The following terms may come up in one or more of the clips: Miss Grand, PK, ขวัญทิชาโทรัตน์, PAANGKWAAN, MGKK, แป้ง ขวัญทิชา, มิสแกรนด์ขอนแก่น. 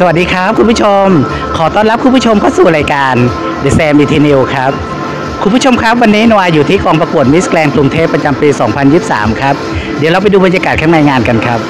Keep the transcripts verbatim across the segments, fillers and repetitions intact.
สวัสดีครับคุณผู้ชมขอต้อนรับคุณผู้ชมเข้าสู่รายการ TheSaMET!นิวส์ ครับคุณผู้ชมครับวันนี้นัวอยู่ที่กองประกวด Miss Grand กรุงเทพประจำปีสองพันยี่สิบสามครับเดี๋ยวเราไปดูบรรยากาศข้างในงานกันครับ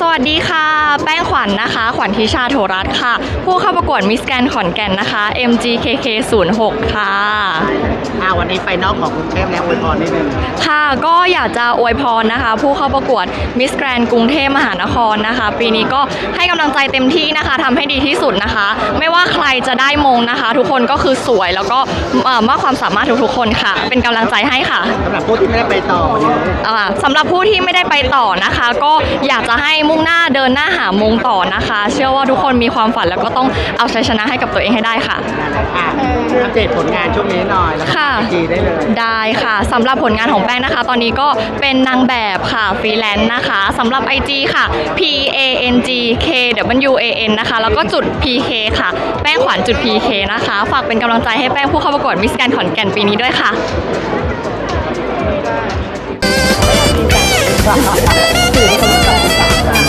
สวัสดีค่ะแป้งขวัญ น, นะคะขวัญทิชาโทรัตน์ค่ะผู้เข้าประกวดมิสแกรนด์ขอนแก่นนะคะ เอ็ม จี เค เค ศูนย์ หก ค่ะค่ะวันนี้ไฟนอลของกรุงเทพแล้วอวยพรนิดนึงค่ะก็อยากจะอวยพรนะคะผู้เข้าประกวดมิสแกรนด์กรุงเทพมหานครนะคะปีนี้ก็ให้กำลังใจเต็มที่นะคะทำให้ดีที่สุดนะคะไม่ว่าใครจะได้มงนะคะทุกคนก็คือสวยแล้วก็มากความสามารถทุกๆคนค่ะเป็นกำลังใจให้ค่ะสำหรับผู้ที่ไม่ได้ไปต่อสำหรับผู้ที่ไม่ได้ไปต่อนะคะก็อยากจะให้มุ่งหน้าเดินหน้าหามงต่อนะคะเชื่อว่าทุกคนมีความฝันแล้วก็ต้องเอาชัยชนะให้กับตัวเองให้ได้ค่ะอัปเดตผลงานช่วงนี้หน่อยแล้วค่ะได้เลยได้ค่ะสำหรับผลงานของแป้งนะคะตอนนี้ก็เป็นนางแบบค่ะฟรีแลนซ์นะคะสำหรับ ไอ จี ค่ะ พี เอ เอ็น จี เค ดับเบิลยู เอ เอ็น นะคะแล้วก็จุด พี เค ค่ะแป้งขวัญจุด พี เค นะคะฝากเป็นกำลังใจให้แป้งผู้เข้าประกวดมิสแกรนด์ขอนแก่นปีนี้ด้วยค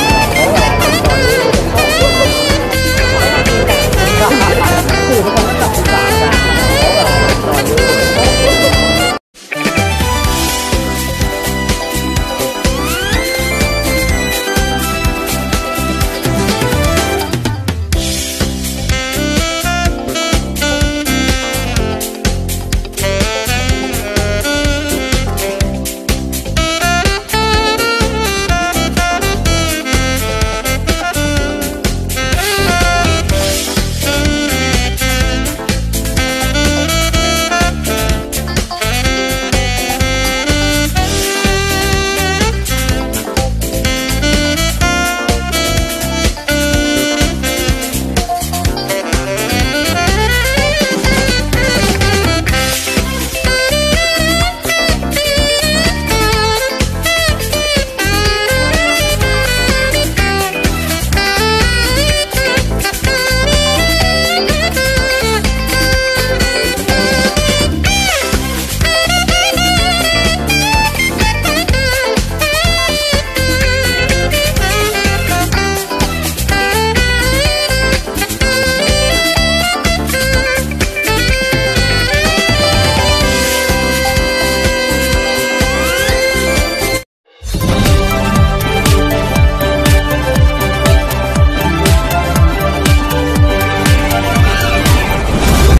่ะ